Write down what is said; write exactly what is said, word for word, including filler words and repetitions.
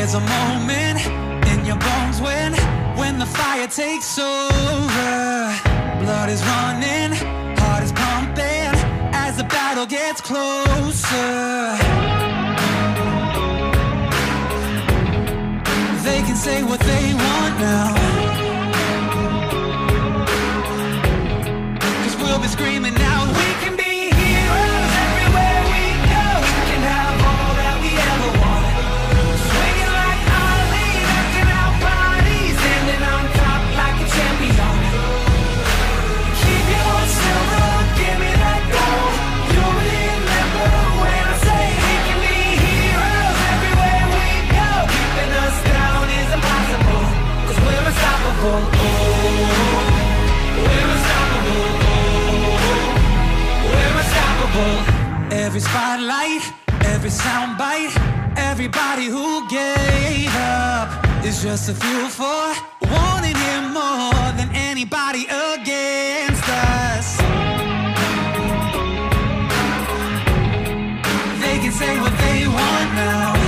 There's a moment in your bones when when the fire takes over. Blood is running, heart is pumping as the battle gets closer. They can say what they want now, 'cause we'll be screaming out. We can be heroes everywhere we go. We can have all that we ever wanted, swinging like Ali, knocking out bodies, standing on top like a champion. Keep your heart silver, give me that gold. You'll remember when I say we can be heroes everywhere we go. Keeping us down is impossible, 'cause we're unstoppable. Oh, we're unstoppable. Oh, we're unstoppable. Every spotlight, every soundbite, everybody who gave up is just a fuel for wanting him more than anybody against us. They can say what they want now,